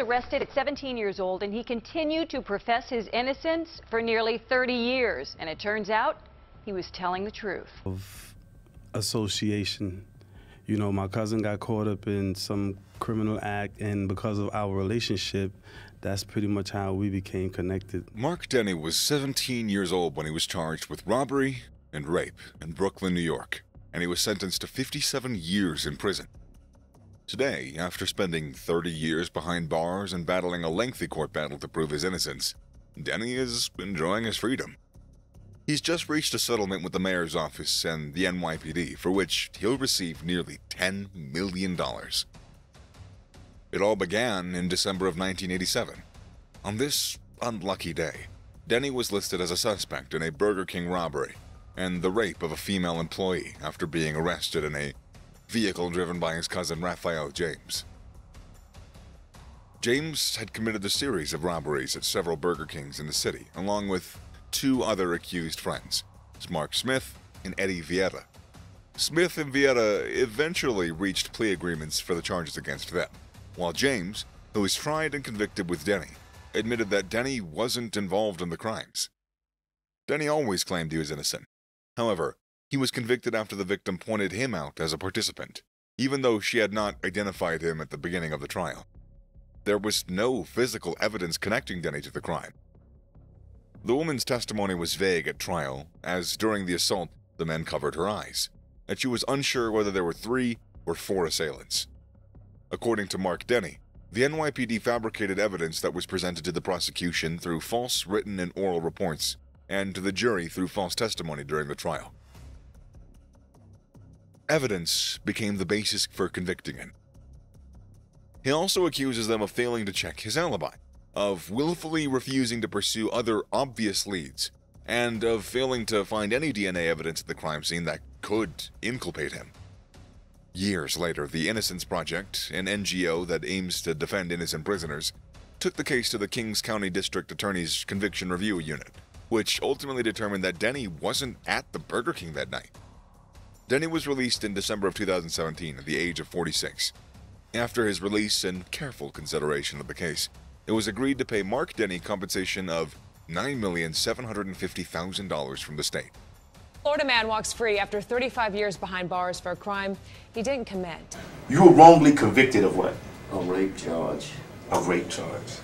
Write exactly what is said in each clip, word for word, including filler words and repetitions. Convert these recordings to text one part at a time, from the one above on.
was arrested at seventeen years old, and he continued to profess his innocence for nearly thirty years. And it turns out he was telling the truth. Of association. You know, my cousin got caught up in some criminal act, and because of our relationship, that's pretty much how we became connected. Mark Denny was seventeen years old when he was charged with robbery and rape in Brooklyn, New York, and he was sentenced to fifty-seven years in prison. Today, after spending thirty years behind bars and battling a lengthy court battle to prove his innocence, Denny is enjoying his freedom. He's just reached a settlement with the mayor's office and the N Y P D, for which he'll receive nearly ten million dollars. It all began in December of nineteen eighty-seven. On this unlucky day, Denny was listed as a suspect in a Burger King robbery and the rape of a female employee after being arrested in a vehicle driven by his cousin Raphael James. James had committed a series of robberies at several Burger Kings in the city, along with two other accused friends, Mark Smith and Eddie Vieira. Smith and Vieira eventually reached plea agreements for the charges against them, while James, who was tried and convicted with Denny, admitted that Denny wasn't involved in the crimes. Denny always claimed he was innocent. However, he was convicted after the victim pointed him out as a participant, even though she had not identified him at the beginning of the trial. There was no physical evidence connecting Denny to the crime. The woman's testimony was vague at trial, as during the assault, the men covered her eyes, and she was unsure whether there were three or four assailants. According to Mark Denny, the N Y P D fabricated evidence that was presented to the prosecution through false written and oral reports, and to the jury through false testimony during the trial. Evidence became the basis for convicting him. He also accuses them of failing to check his alibi, of willfully refusing to pursue other obvious leads, and of failing to find any D N A evidence at the crime scene that could inculpate him. Years later, the Innocence Project, an N G O that aims to defend innocent prisoners, took the case to the Kings County District Attorney's Conviction Review Unit, which ultimately determined that Denny wasn't at the Burger King that night. Denny was released in December of two thousand seventeen at the age of forty-six. After his release and careful consideration of the case, it was agreed to pay Mark Denny compensation of nine million seven hundred fifty thousand dollars from the state. Florida man walks free after thirty-five years behind bars for a crime he didn't commit. You were wrongly convicted of what? A rape charge. A rape charge.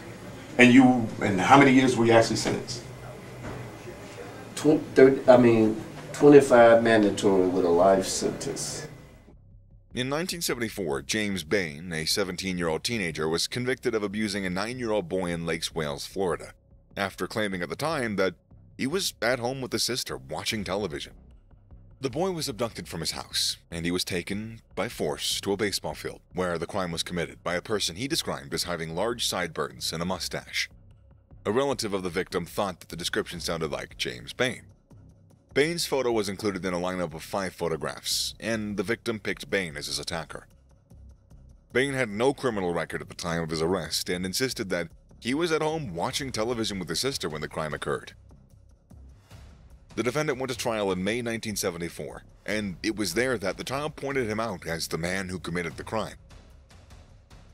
And you, and how many years were you actually sentenced? Tw thirty, I mean, twenty-five mandatory with a life sentence. In nineteen seventy-four, James Bain, a seventeen-year-old teenager, was convicted of abusing a nine-year-old boy in Lakes Wales, Florida, after claiming at the time that he was at home with his sister watching television. The boy was abducted from his house, and he was taken by force to a baseball field where the crime was committed by a person he described as having large sideburns and a mustache. A relative of the victim thought that the description sounded like James Bain. Bain's photo was included in a lineup of five photographs, and the victim picked Bain as his attacker. Bain had no criminal record at the time of his arrest and insisted that he was at home watching television with his sister when the crime occurred. The defendant went to trial in May nineteen seventy-four, and it was there that the trial pointed him out as the man who committed the crime.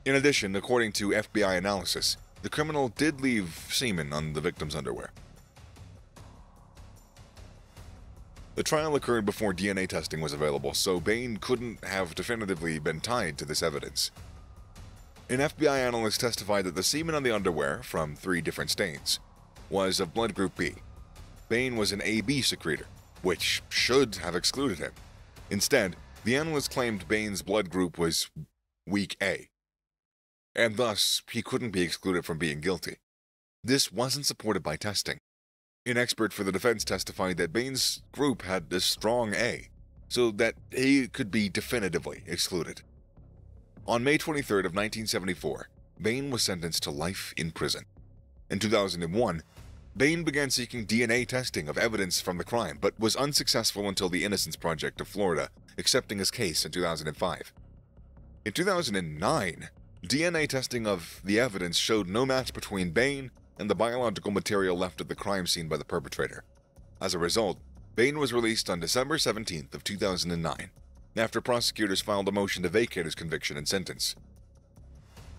In addition, according to F B I analysis, the criminal did leave semen on the victim's underwear. The trial occurred before D N A testing was available, so Bain couldn't have definitively been tied to this evidence. An F B I analyst testified that the semen on the underwear, from three different stains, was of blood group B. Bain was an A B secretor, which should have excluded him. Instead, the analyst claimed Bain's blood group was weak A, and thus he couldn't be excluded from being guilty. This wasn't supported by testing. An expert for the defense testified that Bain's group had a strong A, so that he could be definitively excluded. On May twenty-third of nineteen seventy-four, Bain was sentenced to life in prison. In two thousand one, Bain began seeking D N A testing of evidence from the crime, but was unsuccessful until the Innocence Project of Florida accepting his case in two thousand five. In two thousand nine, D N A testing of the evidence showed no match between Bain and the biological material left at the crime scene by the perpetrator. As a result, Bain was released on December seventeenth of two thousand nine, after prosecutors filed a motion to vacate his conviction and sentence.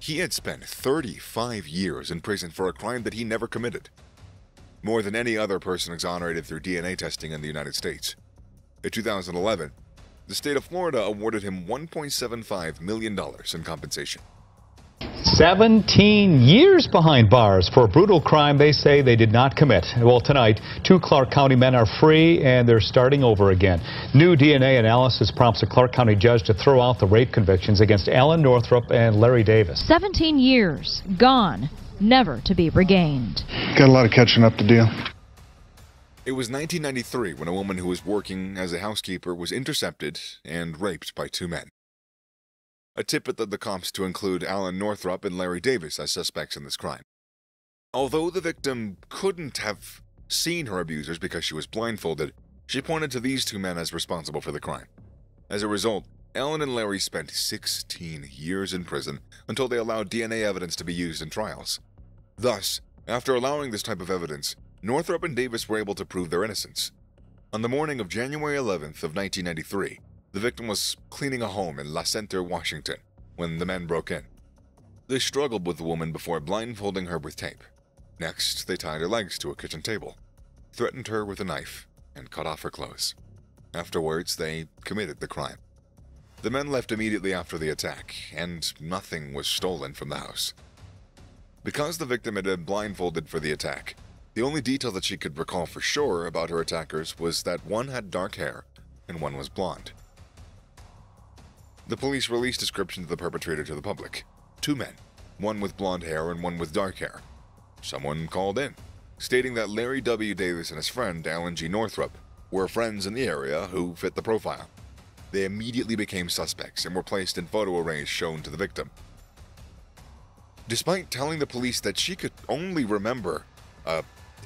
He had spent thirty-five years in prison for a crime that he never committed, more than any other person exonerated through D N A testing in the United States. In two thousand eleven, the state of Florida awarded him one point seven five million dollars in compensation. seventeen years behind bars for a brutal crime they say they did not commit. Well, tonight, two Clark County men are free and they're starting over again. New D N A analysis prompts a Clark County judge to throw out the rape convictions against Alan Northrup and Larry Davis. seventeen years gone, never to be regained. Got a lot of catching up to do. It was nineteen ninety-three when a woman who was working as a housekeeper was intercepted and raped by two men. A tip that led the cops to include Alan Northrup and Larry Davis as suspects in this crime. Although the victim couldn't have seen her abusers because she was blindfolded, she pointed to these two men as responsible for the crime. As a result, Alan and Larry spent sixteen years in prison until they allowed D N A evidence to be used in trials. Thus, after allowing this type of evidence, Northrup and Davis were able to prove their innocence. On the morning of January eleventh of nineteen ninety-three, the victim was cleaning a home in La Center, Washington, when the men broke in. They struggled with the woman before blindfolding her with tape. Next, they tied her legs to a kitchen table, threatened her with a knife, and cut off her clothes. Afterwards, they committed the crime. The men left immediately after the attack, and nothing was stolen from the house. Because the victim had been blindfolded for the attack, the only detail that she could recall for sure about her attackers was that one had dark hair and one was blonde. The police released descriptions of the perpetrator to the public. Two men, one with blonde hair and one with dark hair. Someone called in, stating that Larry W. Davis and his friend Alan G. Northrup were friends in the area who fit the profile. They immediately became suspects and were placed in photo arrays shown to the victim. Despite telling the police that she could only remember a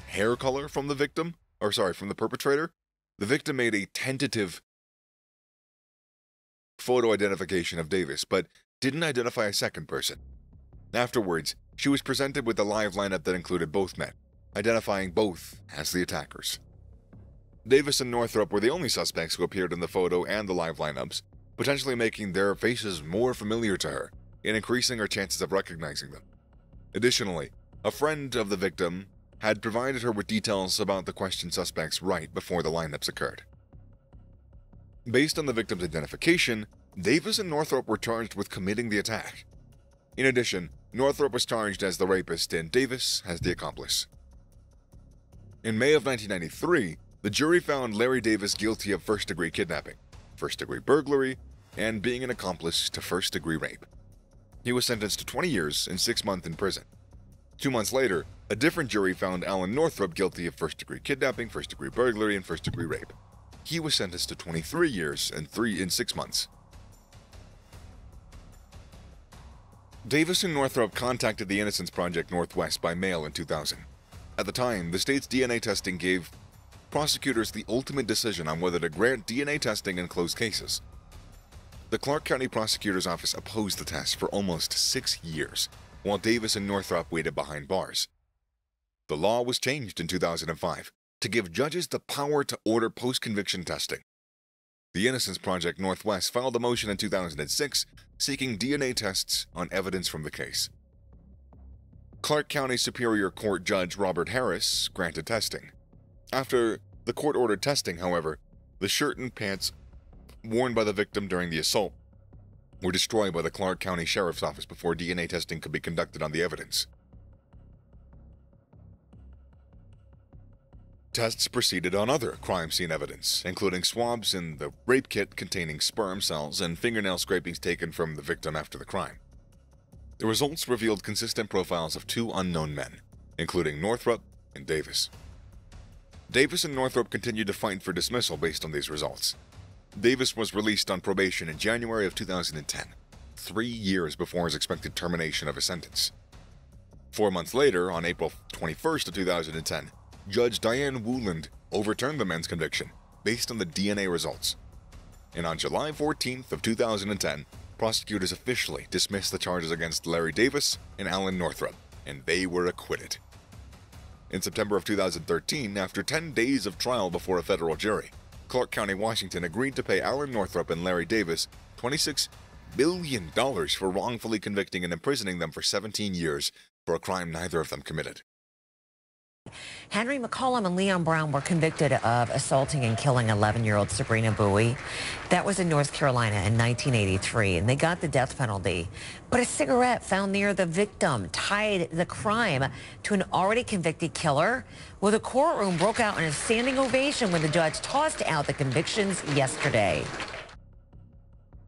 hair color from the victim, or sorry, from the perpetrator, the victim made a tentative photo identification of Davis, but didn't identify a second person. Afterwards, she was presented with a live lineup that included both men, identifying both as the attackers. Davis and Northrup were the only suspects who appeared in the photo and the live lineups, potentially making their faces more familiar to her and increasing her chances of recognizing them. Additionally, a friend of the victim had provided her with details about the questioned suspects right before the lineups occurred. Based on the victim's identification, Davis and Northrup were charged with committing the attack. In addition, Northrup was charged as the rapist and Davis as the accomplice. In May of nineteen ninety-three, the jury found Larry Davis guilty of first-degree kidnapping, first-degree burglary, and being an accomplice to first-degree rape. He was sentenced to twenty years and six months in prison. Two months later, a different jury found Alan Northrup guilty of first-degree kidnapping, first-degree burglary, and first-degree rape. He was sentenced to twenty-three years and three in six months. Davis and Northrup contacted the Innocence Project Northwest by mail in two thousand. At the time, the state's D N A testing gave prosecutors the ultimate decision on whether to grant D N A testing in closed cases. The Clark County Prosecutor's Office opposed the test for almost six years, while Davis and Northrup waited behind bars. The law was changed in two thousand five. To give judges the power to order post-conviction testing. The Innocence Project Northwest filed a motion in two thousand six seeking D N A tests on evidence from the case. Clark County Superior Court Judge Robert Harris granted testing. After the court ordered testing, however, the shirt and pants worn by the victim during the assault were destroyed by the Clark County Sheriff's Office before D N A testing could be conducted on the evidence. Tests proceeded on other crime scene evidence, including swabs in the rape kit containing sperm cells and fingernail scrapings taken from the victim after the crime. The results revealed consistent profiles of two unknown men, including Northrup and Davis. Davis and Northrup continued to fight for dismissal based on these results. Davis was released on probation in January of two thousand ten, three years before his expected termination of his sentence. Four months later, on April twenty-first of two thousand ten, Judge Diane Woolland overturned the men's conviction based on the D N A results. And on July fourteenth of two thousand ten, prosecutors officially dismissed the charges against Larry Davis and Alan Northrup, and they were acquitted. In September of two thousand thirteen, after ten days of trial before a federal jury, Clark County, Washington agreed to pay Alan Northrup and Larry Davis 26 billion dollars for wrongfully convicting and imprisoning them for seventeen years for a crime neither of them committed. Henry McCollum and Leon Brown were convicted of assaulting and killing eleven-year-old Sabrina Bowie. That was in North Carolina in nineteen eighty-three, and they got the death penalty. But a cigarette found near the victim tied the crime to an already convicted killer. Well, the courtroom broke out in a standing ovation when the judge tossed out the convictions yesterday.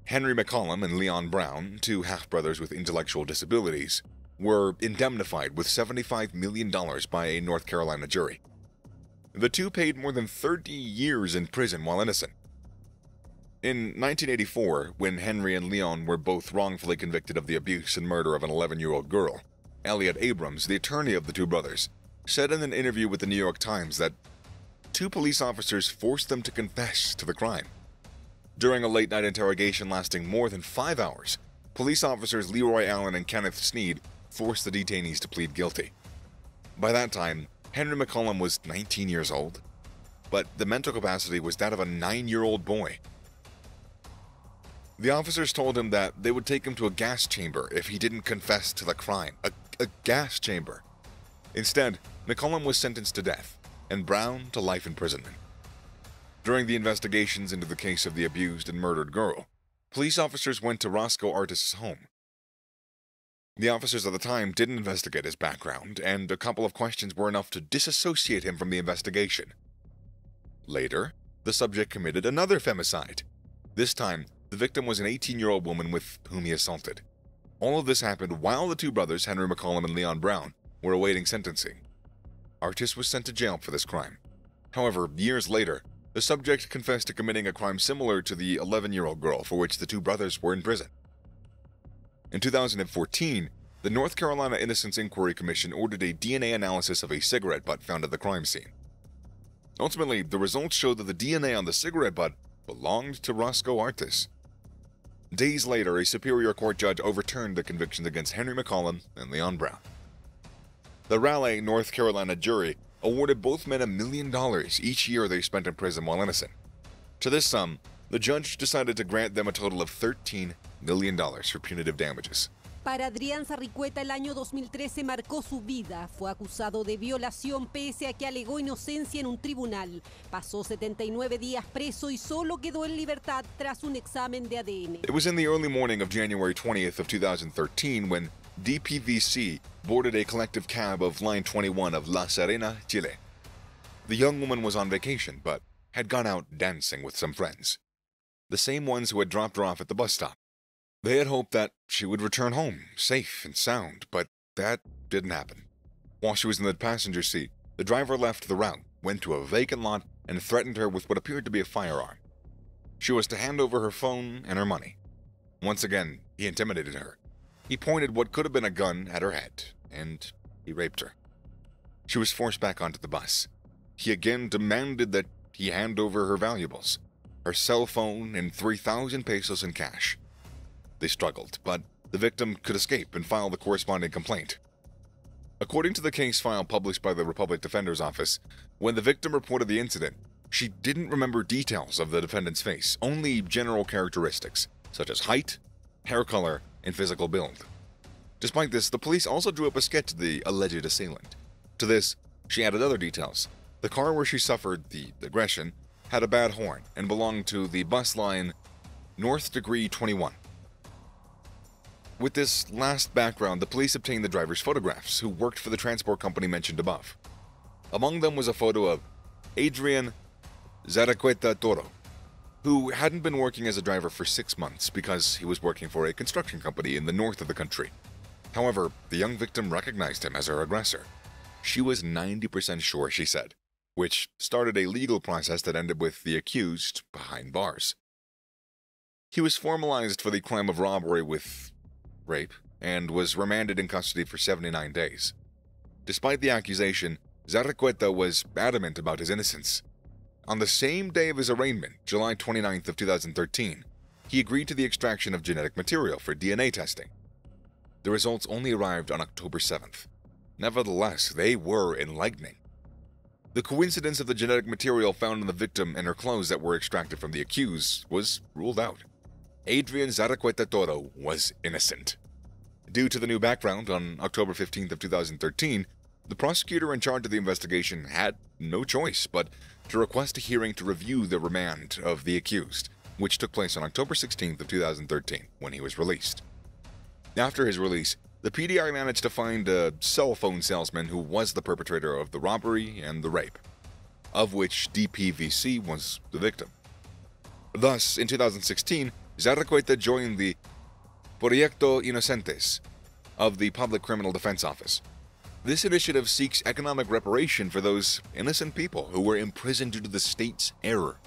Henry McCollum and Leon Brown, two half-brothers with intellectual disabilities, were indemnified with seventy-five million dollars by a North Carolina jury. The two paid more than thirty years in prison while innocent. In nineteen eighty-four, when Henry and Leon were both wrongfully convicted of the abuse and murder of an eleven-year-old girl, Elliot Abrams, the attorney of the two brothers, said in an interview with the New York Times that two police officers forced them to confess to the crime. During a late-night interrogation lasting more than five hours, police officers Leroy Allen and Kenneth Snead forced the detainees to plead guilty. By that time, Henry McCollum was nineteen years old, but the mental capacity was that of a nine-year-old boy. The officers told him that they would take him to a gas chamber if he didn't confess to the crime. A, a gas chamber. Instead, McCollum was sentenced to death and Brown to life imprisonment. During the investigations into the case of the abused and murdered girl, police officers went to Roscoe Artis' home. The officers at the time didn't investigate his background, and a couple of questions were enough to disassociate him from the investigation. Later, the subject committed another femicide. This time, the victim was an eighteen-year-old woman with whom he assaulted. All of this happened while the two brothers, Henry McCollum and Leon Brown, were awaiting sentencing. Artis was sent to jail for this crime. However, years later, the subject confessed to committing a crime similar to the eleven-year-old girl for which the two brothers were in prison. In two thousand fourteen, the North Carolina Innocence Inquiry Commission ordered a D N A analysis of a cigarette butt found at the crime scene. Ultimately, the results showed that the D N A on the cigarette butt belonged to Roscoe Artis. Days later, a Superior Court judge overturned the convictions against Henry McCollum and Leon Brown. The Raleigh, North Carolina jury awarded both men a million dollars each year they spent in prison while innocent. To this sum, the judge decided to grant them a total of thirteen million dollars for punitive damages. Para Adrián Zarricueta, el año dos mil trece marcó su vida. Fue acusado de violación pese a que alegó inocencia en un tribunal. Pasó setenta y nueve días preso y solo quedó en libertad tras un examen de A D N. It was in the early morning of January twentieth of two thousand thirteen when D P V C boarded a collective cab of Line twenty-one of La Serena, Chile. The young woman was on vacation but had gone out dancing with some friends, the same ones who had dropped her off at the bus stop. They had hoped that she would return home, safe and sound, but that didn't happen. While she was in the passenger seat, the driver left the route, went to a vacant lot, and threatened her with what appeared to be a firearm. She was to hand over her phone and her money. Once again, he intimidated her. He pointed what could have been a gun at her head, and he raped her. She was forced back onto the bus. He again demanded that he hand over her valuables, her cell phone and three thousand pesos in cash. They struggled, but the victim could escape and file the corresponding complaint. According to the case file published by the Republic Defender's Office, when the victim reported the incident, she didn't remember details of the defendant's face, only general characteristics, such as height, hair color, and physical build. Despite this, the police also drew up a sketch of the alleged assailant. To this, she added other details. The car where she suffered the aggression had a bad horn and belonged to the bus line North Degree twenty-one. With this last background, the police obtained the driver's photographs, who worked for the transport company mentioned above. Among them was a photo of Adrián Zarricueta Toro, who hadn't been working as a driver for six months because he was working for a construction company in the north of the country. However, the young victim recognized him as her aggressor. She was ninety percent sure, she said, which started a legal process that ended with the accused behind bars. He was formalized for the crime of robbery with rape and was remanded in custody for seventy-nine days. Despite the accusation, Zarricueta was adamant about his innocence. On the same day of his arraignment, July twenty-ninth of two thousand thirteen, he agreed to the extraction of genetic material for D N A testing. The results only arrived on October seventh. Nevertheless, they were enlightening. The coincidence of the genetic material found in the victim and her clothes that were extracted from the accused was ruled out. Adrián Zarricueta Toro was innocent. Due to the new background, on October fifteenth of two thousand thirteen, the prosecutor in charge of the investigation had no choice but to request a hearing to review the remand of the accused, which took place on October sixteenth of two thousand thirteen, when he was released. After his release, the P D I managed to find a cell phone salesman who was the perpetrator of the robbery and the rape, of which D P V C was the victim. Thus, in two thousand sixteen, Zarricueta joined the Proyecto Inocentes of the Public Criminal Defense Office. This initiative seeks economic reparation for those innocent people who were imprisoned due to the state's error.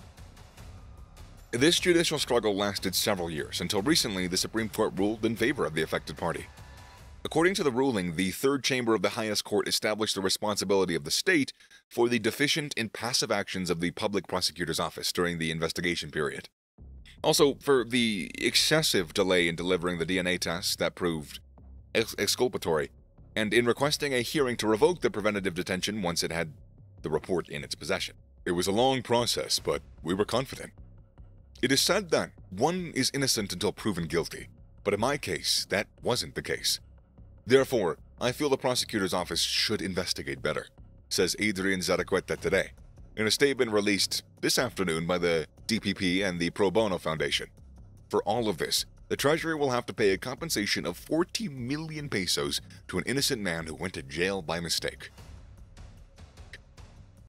This judicial struggle lasted several years, until recently the Supreme Court ruled in favor of the affected party. According to the ruling, the Third Chamber of the highest court established the responsibility of the state for the deficient and passive actions of the public prosecutor's office during the investigation period. Also, for the excessive delay in delivering the D N A tests that proved ex exculpatory, and in requesting a hearing to revoke the preventative detention once it had the report in its possession. It was a long process, but we were confident. It is said that one is innocent until proven guilty, but in my case, that wasn't the case. Therefore, I feel the prosecutor's office should investigate better, says Adrián Zarricueta today, in a statement released this afternoon by the D P P and the Pro Bono Foundation. For all of this, the Treasury will have to pay a compensation of forty million pesos to an innocent man who went to jail by mistake.